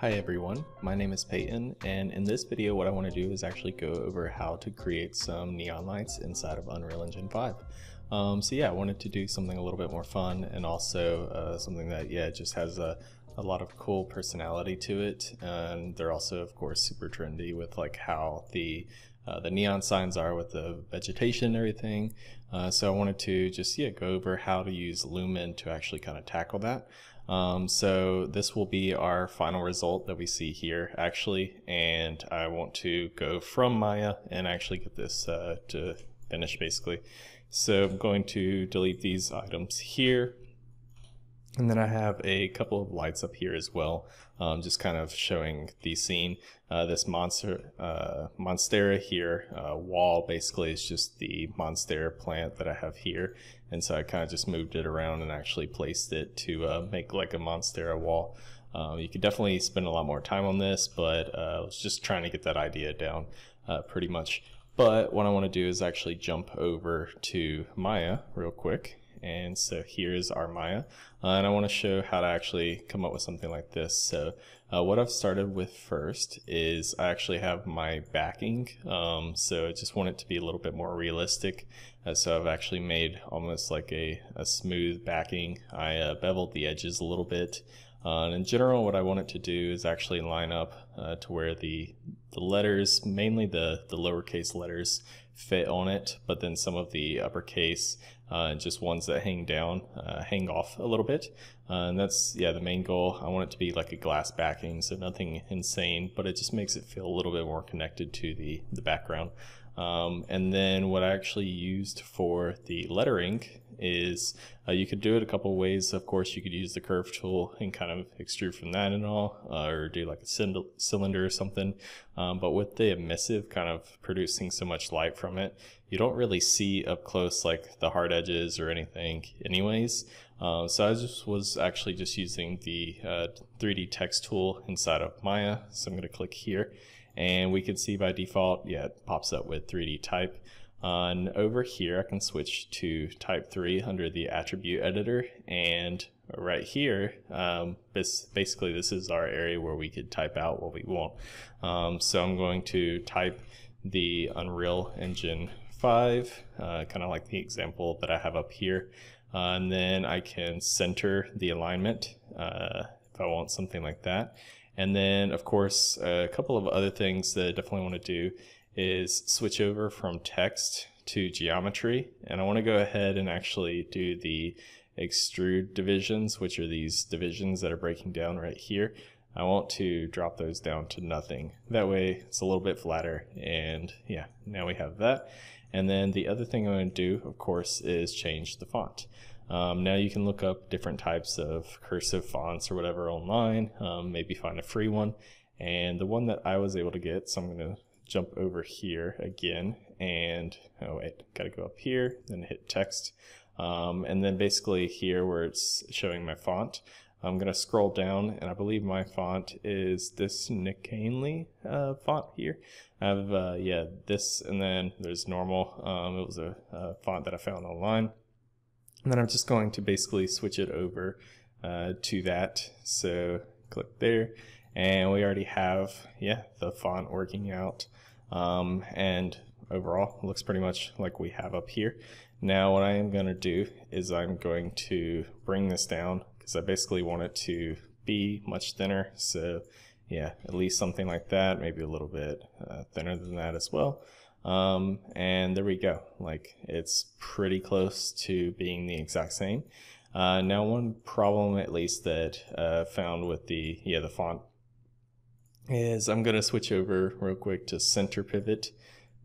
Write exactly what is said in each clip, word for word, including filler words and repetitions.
Hi everyone, my name is Peyton, and in this video what I want to do is actually go over how to create some neon lights inside of Unreal Engine five. Um, so yeah, I wanted to do something a little bit more fun and also uh, something that yeah just has a, a lot of cool personality to it, and they're also of course super trendy with like how the Uh, the neon signs are with the vegetation and everything. Uh, so I wanted to just yeah go over how to use Lumen to actually kind of tackle that. Um, so this will be our final result that we see here actually, and I want to go from Maya and actually get this uh, to finish basically. So I'm going to delete these items here, and then I have a couple of lights up here as well, um, just kind of showing the scene. Uh, this monster, uh, monstera here, uh, wall basically is just the monstera plant that I have here, and so I kind of just moved it around and actually placed it to uh, make like a monstera wall. Uh, you could definitely spend a lot more time on this, but uh, I was just trying to get that idea down uh, pretty much. But what I want to do is actually jump over to Maya real quick. And so here's our Maya, uh, and I want to show how to actually come up with something like this. So uh, what I've started with first is I actually have my backing, um, so I just want it to be a little bit more realistic, uh, so I've actually made almost like a, a smooth backing. I uh, beveled the edges a little bit, uh, and in general what I want it to do is actually line up uh, to where the, the letters, mainly the, the lowercase letters, fit on it, but then some of the uppercase uh, just ones that hang down uh, hang off a little bit, uh, and that's yeah the main goal. I want it to be like a glass backing, so nothing insane, but it just makes it feel a little bit more connected to the the background. Um, and then what I actually used for the lettering is uh, you could do it a couple ways. Of course you could use the curve tool and kind of extrude from that and all, uh, or do like a cylinder or something, um, but with the emissive kind of producing so much light from it, you don't really see up close like the hard edges or anything anyways. Uh, so I just was actually just using the uh, three D text tool inside of Maya, so I'm going to click here, and we can see by default yeah it pops up with three D type. Uh, and over here I can switch to type three under the attribute editor, and right here um, this basically this is our area where we could type out what we want. Um, so I'm going to type the Unreal Engine five, uh, kind of like the example that I have up here, uh, and then I can center the alignment uh, if I want something like that. And then of course a couple of other things that I definitely want to do is switch over from text to geometry, and I want to go ahead and actually do the extrude divisions, which are these divisions that are breaking down right here. I want to drop those down to nothing, that way it's a little bit flatter, and yeah now we have that. And then the other thing I'm going to do of course is change the font. Um, now you can look up different types of cursive fonts or whatever online, um, maybe find a free one, and the one that I was able to get, so I'm going to jump over here again, and oh wait, gotta go up here, then hit text, um, and then basically here where it's showing my font, I'm gonna scroll down, and I believe my font is this Nick Hanley uh, font here. I have uh, yeah this, and then there's normal. Um, it was a, a font that I found online, and then I'm just going to basically switch it over uh, to that. So click there, and we already have yeah the font working out, um, and overall it looks pretty much like we have up here. Now what I am going to do is I'm going to bring this down, because I basically want it to be much thinner, so yeah at least something like that, maybe a little bit uh, thinner than that as well. Um, and there we go, like it's pretty close to being the exact same. Uh, now one problem at least that uh, found with the yeah the font is I'm going to switch over real quick to center pivot,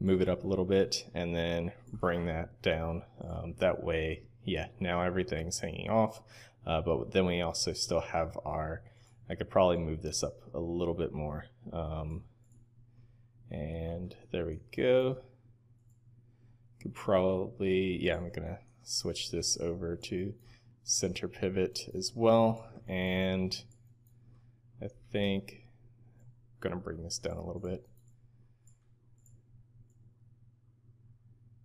move it up a little bit, and then bring that down. Um, that way, yeah, now everything's hanging off, uh, but then we also still have our, I could probably move this up a little bit more. Um, and there we go. Could probably, yeah, I'm going to switch this over to center pivot as well, and I think gonna bring this down a little bit,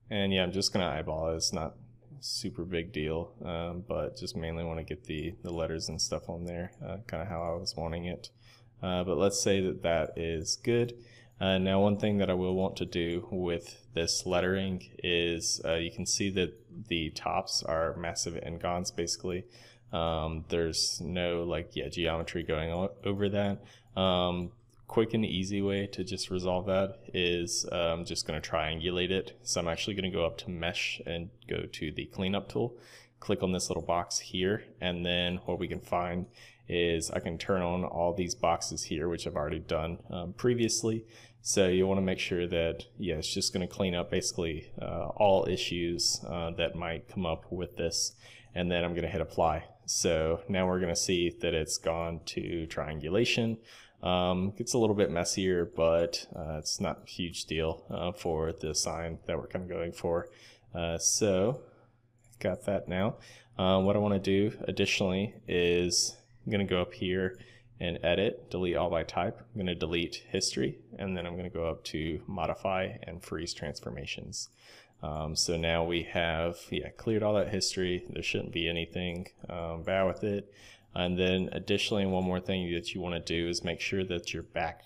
and yeah I'm just gonna eyeball it. It's not super big deal, um, but just mainly want to get the the letters and stuff on there, uh, kind of how I was wanting it, uh, but let's say that that is good. Uh, now one thing that I will want to do with this lettering is uh, you can see that the tops are massive and gauns basically. Um, there's no like yeah geometry going on over that. Um, quick and easy way to just resolve that is I'm um, just going to triangulate it. So I'm actually going to go up to mesh and go to the cleanup tool, click on this little box here, and then what we can find is I can turn on all these boxes here, which I've already done um, previously. So you want to make sure that yeah it's just going to clean up basically uh, all issues uh, that might come up with this, and then I'm going to hit apply. So now we're going to see that it's gone to triangulation. Um, it's a little bit messier, but uh, it's not a huge deal uh, for the sign that we're kind of going for. Uh, so got that now. Uh, what I want to do additionally is I'm going to go up here and edit, delete all by type. I'm going to delete history, and then I'm going to go up to modify and freeze transformations. Um, so now we have yeah cleared all that history. There shouldn't be anything um, bad with it. And then additionally, one more thing that you want to do is make sure that your back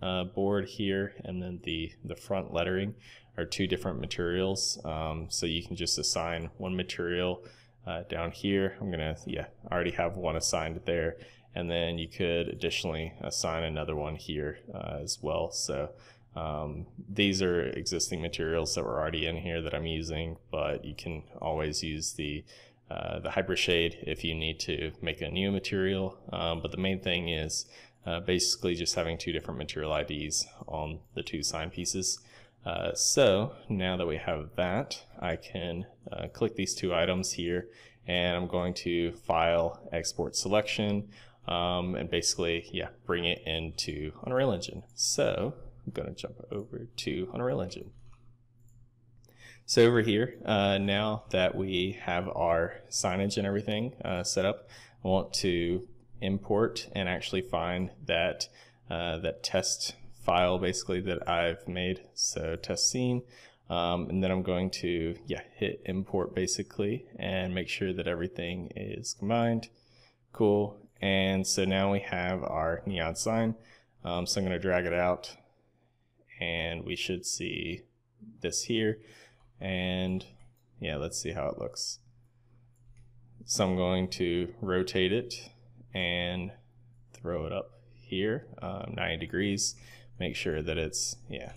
uh, board here and then the, the front lettering are two different materials. Um, so you can just assign one material uh, down here. I'm gonna, yeah, I already have one assigned there. And then you could additionally assign another one here uh, as well. So um, these are existing materials that were already in here that I'm using, but you can always use the Uh, the HyperShade if you need to make a new material, um, but the main thing is uh, basically just having two different material I Ds on the two sign pieces. Uh, so now that we have that, I can uh, click these two items here, and I'm going to file, export selection, um, and basically yeah bring it into Unreal Engine. So I'm going to jump over to Unreal Engine. So over here, uh, now that we have our signage and everything uh, set up, I want to import and actually find that uh, that test file basically that I've made. So test scene, um, and then I'm going to yeah hit import basically and make sure that everything is combined. Cool. And so now we have our neon sign. Um, so I'm going to drag it out, and we should see this here. And yeah, let's see how it looks. So I'm going to rotate it and throw it up here, um, ninety degrees. Make sure that it's yeah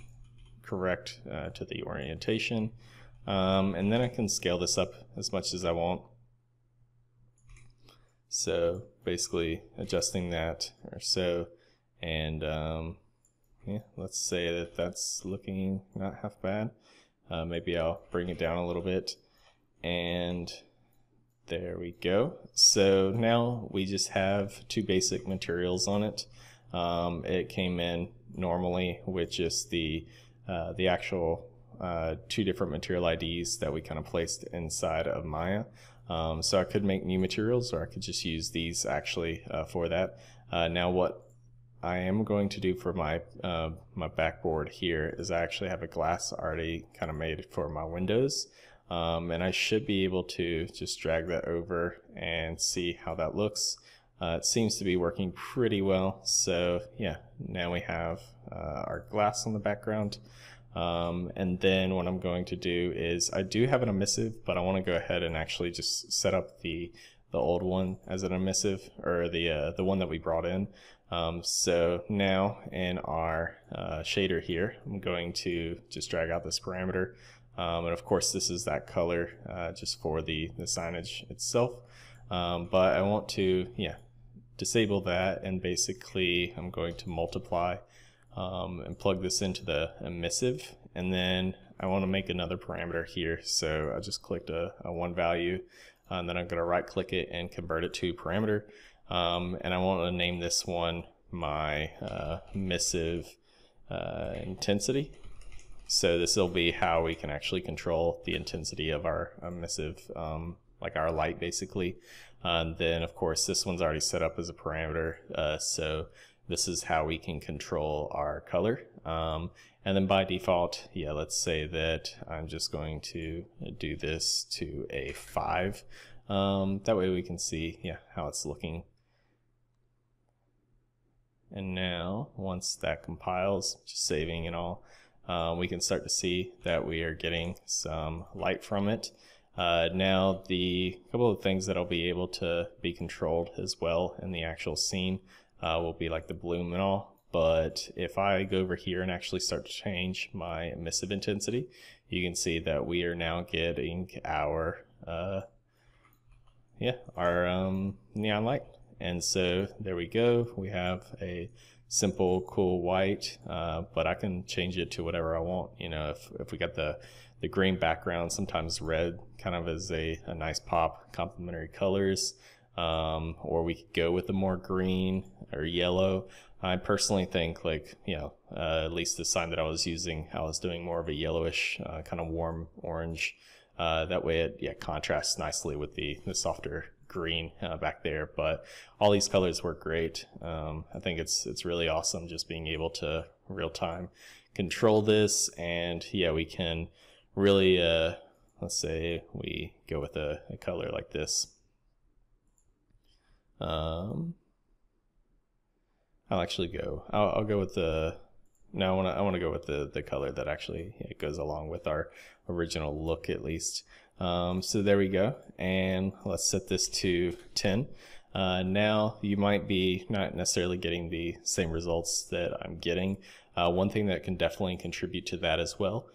correct uh, to the orientation, um, and then I can scale this up as much as I want. So basically adjusting that or so, and um, yeah, let's say that that's looking not half bad. Uh, maybe I'll bring it down a little bit, and there we go. So now we just have two basic materials on it. Um, it came in normally with just the uh, the actual uh, two different material I Ds that we kind of placed inside of Maya. Um, so I could make new materials, or I could just use these actually uh, for that. Uh, now what I am going to do for my uh, my backboard here is I actually have a glass already kind of made for my windows, um, and I should be able to just drag that over and see how that looks. Uh, it seems to be working pretty well. So yeah, now we have uh, our glass on the background, um, and then what I'm going to do is I do have an emissive, but I want to go ahead and actually just set up the the old one as an emissive, or the uh, the one that we brought in. Um, so now in our uh, shader here, I'm going to just drag out this parameter, um, and of course this is that color uh, just for the, the signage itself, um, but I want to yeah disable that, and basically I'm going to multiply um, and plug this into the emissive, and then I want to make another parameter here. So I just clicked a, a one value, and then I'm going to right click it and convert it to parameter. Um, and I want to name this one my uh, emissive uh, intensity. So this will be how we can actually control the intensity of our emissive, um, like our light basically. And then of course this one's already set up as a parameter, uh, so this is how we can control our color. Um, and then by default, yeah, let's say that I'm just going to do this to a five. Um, that way we can see yeah how it's looking. And now once that compiles, just saving and all, uh, we can start to see that we are getting some light from it. Uh, now the couple of things that I'll be able to be controlled as well in the actual scene uh, will be like the bloom and all. But if I go over here and actually start to change my emissive intensity, you can see that we are now getting our uh, yeah our um, neon light. And so there we go. We have a simple, cool white, uh, but I can change it to whatever I want. You know, if, if we got the, the green background, sometimes red kind of is a, a nice pop, complementary colors, um, or we could go with the more green or yellow. I personally think, like, you know, uh, at least the sign that I was using, I was doing more of a yellowish, uh, kind of warm orange. Uh, that way it yeah, contrasts nicely with the, the softer green uh, back there. But all these colors work great. um, I think it's it's really awesome just being able to real time control this. And yeah, we can really uh, let's say we go with a, a color like this. um, I'll actually go I'll, I'll go with the no I want to I want to go with the the color that actually yeah, goes along with our original look, at least. Um, so there we go, and let's set this to ten. Uh, now you might be not necessarily getting the same results that I'm getting. Uh, one thing that can definitely contribute to that as well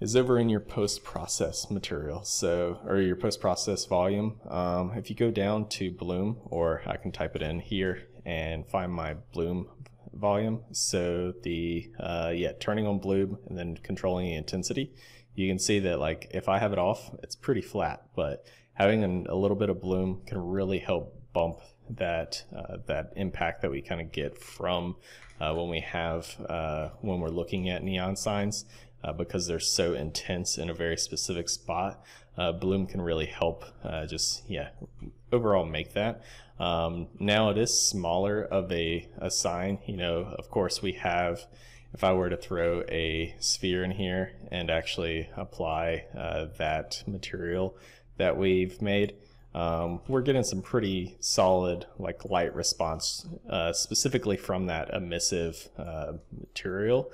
is over in your post-process material, so or your post-process volume. Um, if you go down to bloom, or I can type it in here and find my bloom volume. So the uh, yeah, turning on bloom and then controlling the intensity. You can see that, like, if I have it off, it's pretty flat, but having an, a little bit of bloom can really help bump that uh, that impact that we kind of get from uh, when we have uh, when we're looking at neon signs, uh, because they're so intense in a very specific spot. Uh, bloom can really help uh, just yeah overall make that. Um, now it is smaller of a, a sign. You know, of course we have. If I were to throw a sphere in here and actually apply uh, that material that we've made, um, we're getting some pretty solid, like, light response uh, specifically from that emissive uh, material.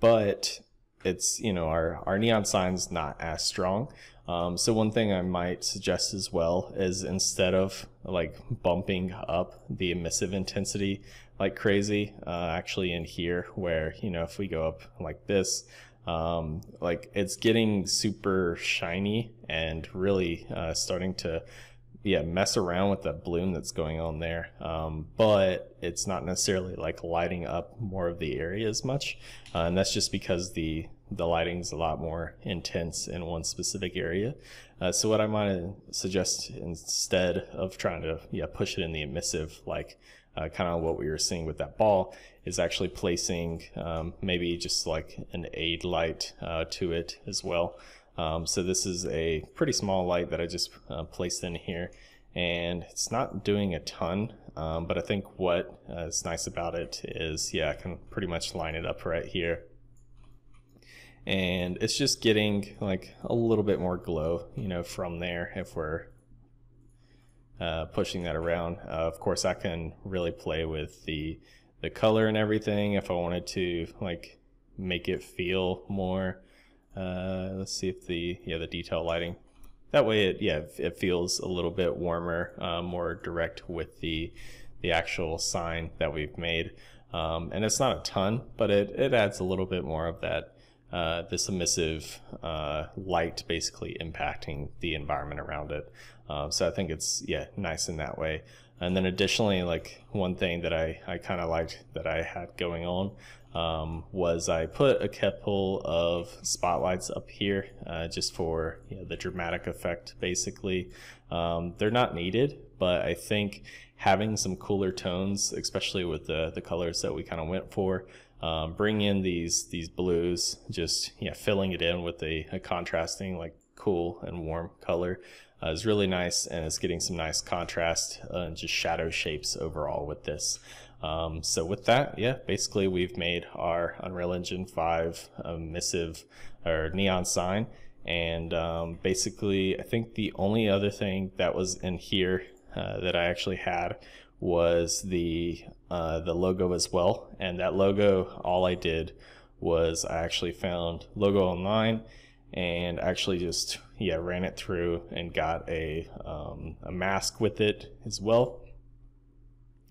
But it's, you know, our, our neon sign's not as strong. Um, so one thing I might suggest as well is, instead of, like, bumping up the emissive intensity like crazy, uh, actually in here, where, you know, if we go up like this, um, like, it's getting super shiny and really uh, starting to yeah mess around with that bloom that's going on there, um, but it's not necessarily, like, lighting up more of the area as much, uh, and that's just because the the lighting's a lot more intense in one specific area. Uh, so what I might suggest, instead of trying to yeah push it in the emissive, like uh, kind of what we were seeing with that ball, is actually placing um, maybe just like an aid light uh, to it as well. Um, so this is a pretty small light that I just uh, placed in here, and it's not doing a ton, um, but I think what uh, is nice about it is, yeah, I can pretty much line it up right here. And it's just getting, like, a little bit more glow, you know, from there if we're uh, pushing that around. Uh, of course, I can really play with the the color and everything if I wanted to, like, make it feel more. Uh, let's see if the yeah the detail lighting. That way, it yeah it feels a little bit warmer, uh, more direct with the the actual sign that we've made. Um, and it's not a ton, but it it adds a little bit more of that. Uh, this emissive uh, light basically impacting the environment around it. Um, so I think it's yeah nice in that way. And then additionally, like, one thing that I, I kind of liked that I had going on um, was I put a couple of spotlights up here uh, just for you know, the dramatic effect basically. Um, they're not needed, but I think having some cooler tones, especially with the, the colors that we kind of went for, Um, bring in these these blues, just yeah, filling it in with a, a contrasting, like, cool and warm color uh, is really nice, and it's getting some nice contrast uh, and just shadow shapes overall with this. Um, so with that, yeah, basically we've made our Unreal Engine five emissive or neon sign, and um, basically I think the only other thing that was in here uh, that I actually had was the uh, the logo as well. And that logo, all I did was I actually found logo online and actually just yeah ran it through and got a um, a mask with it as well.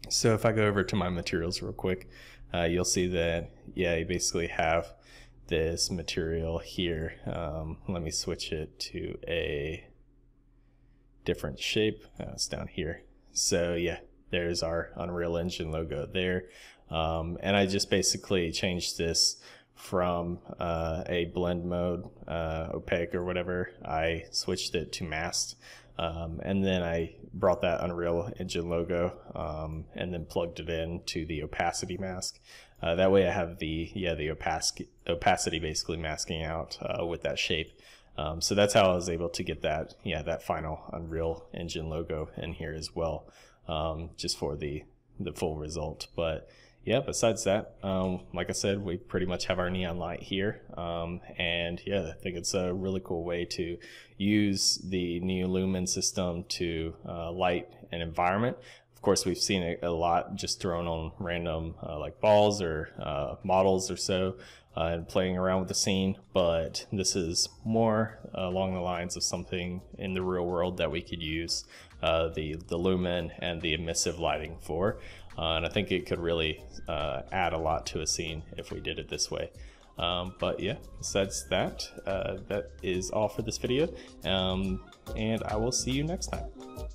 So if I go over to my materials real quick, uh, you'll see that yeah you basically have this material here. Um, let me switch it to a different shape. Uh, it's down here. So yeah, there's our Unreal Engine logo there. Um, and I just basically changed this from uh, a blend mode, uh, opaque or whatever. I switched it to masked. Um, and then I brought that Unreal Engine logo um, and then plugged it in to the opacity mask. Uh, that way I have the yeah the opacity opacity basically masking out uh, with that shape. Um, so that's how I was able to get that yeah that final Unreal Engine logo in here as well, um, just for the the full result. But yeah, besides that, um, like I said, we pretty much have our neon light here, um, and yeah, I think it's a really cool way to use the new Lumen system to uh, light an environment. Of course, we've seen it a lot just thrown on random uh, like balls or uh, models or so uh, and playing around with the scene, but this is more uh, along the lines of something in the real world that we could use uh, the, the Lumen and the emissive lighting for, uh, and I think it could really uh, add a lot to a scene if we did it this way. Um, but yeah, besides that, uh, that is all for this video, um, and I will see you next time.